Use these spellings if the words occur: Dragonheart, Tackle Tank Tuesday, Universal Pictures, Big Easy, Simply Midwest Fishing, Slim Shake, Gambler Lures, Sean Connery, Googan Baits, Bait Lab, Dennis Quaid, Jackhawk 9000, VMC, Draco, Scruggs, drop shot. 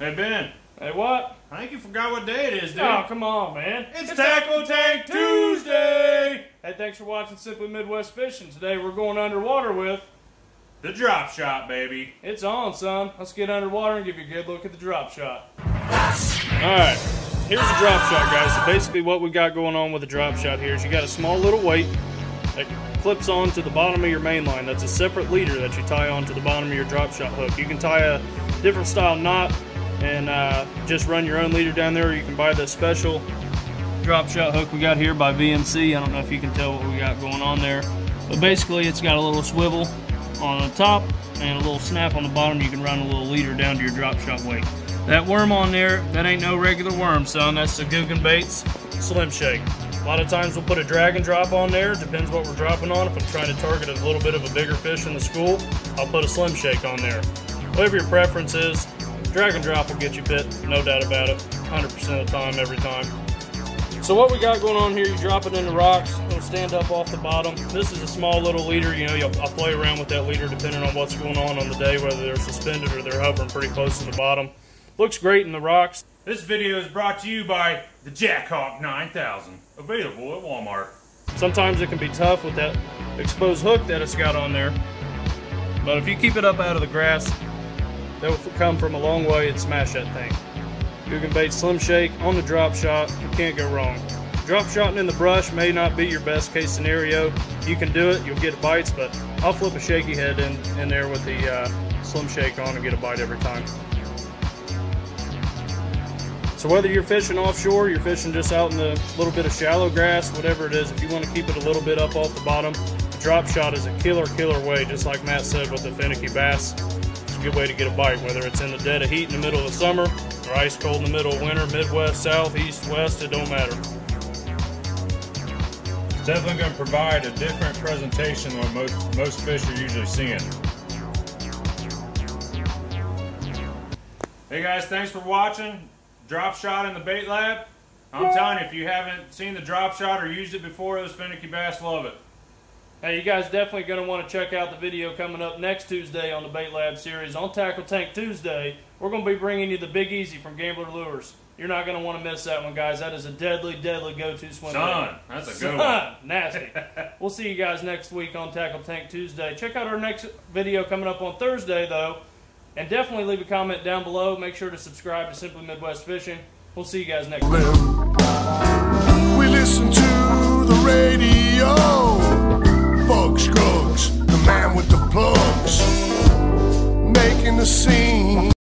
Hey Ben. Hey what? I think you forgot what day it is, dude. Oh, come on, man. It's Tackle Tank Tuesday! Hey, thanks for watching Simply Midwest Fishing. Today we're going underwater with the drop shot, baby. It's on, son. Let's get underwater and give you a good look at the drop shot. Alright, here's the drop shot, guys. So basically what we got going on with the drop shot here is you got a small little weight that clips onto the bottom of your main line. That's a separate leader that you tie onto the bottom of your drop shot hook. You can tie a different style knot and just run your own leader down there, or you can buy the special drop shot hook we got here by VMC. I don't know if you can tell what we got going on there, but basically it's got a little swivel on the top and a little snap on the bottom. You can run a little leader down to your drop shot weight. That worm on there, that ain't no regular worm, son. That's the Googan Baits Slim Shake. A lot of times we'll put a drag and drop on there. Depends what we're dropping on. If I'm trying to target a little bit of a bigger fish in the school, I'll put a Slim Shake on there. Whatever your preference is, drag and drop will get you bit, no doubt about it, 100% of the time, every time. So what we got going on here, you drop it in the rocks, it'll stand up off the bottom. This is a small little leader, you know, I'll play around with that leader depending on what's going on the day, whether they're suspended or they're hovering pretty close to the bottom. Looks great in the rocks. This video is brought to you by the Jackhawk 9000, available at Walmart. Sometimes it can be tough with that exposed hook that it's got on there, but if you keep it up out of the grass, that will come from a long way and smash that thing. Googan Bait Slim Shake on the drop shot, you can't go wrong. Drop shotting in the brush may not be your best case scenario. You can do it, you'll get bites, but I'll flip a shaky head in there with the Slim Shake on and get a bite every time. So whether you're fishing offshore, you're fishing just out in the little bit of shallow grass, whatever it is, if you want to keep it a little bit up off the bottom, the drop shot is a killer way, just like Matt said with the finicky bass. Good way to get a bite, whether it's in the dead of heat in the middle of summer or ice cold in the middle of winter, Midwest, South, East, West, it don't matter. It's definitely going to provide a different presentation than what most fish are usually seeing. Hey guys, thanks for watching Drop Shot in the Bait Lab. I'm telling you, if you haven't seen the drop shot or used it before, those finicky bass love it. Hey, you guys definitely going to want to check out the video coming up next Tuesday on the Bait Lab series. On Tackle Tank Tuesday, we're going to be bringing you the Big Easy from Gambler Lures. You're not going to want to miss that one, guys. That is a deadly go-to swim. Son, that's a good one. Nasty. We'll see you guys next week on Tackle Tank Tuesday. Check out our next video coming up on Thursday, though. And definitely leave a comment down below. Make sure to subscribe to Simply Midwest Fishing. We'll see you guys next week. We listen to the radio. Scruggs, the man with the plugs, making the scene.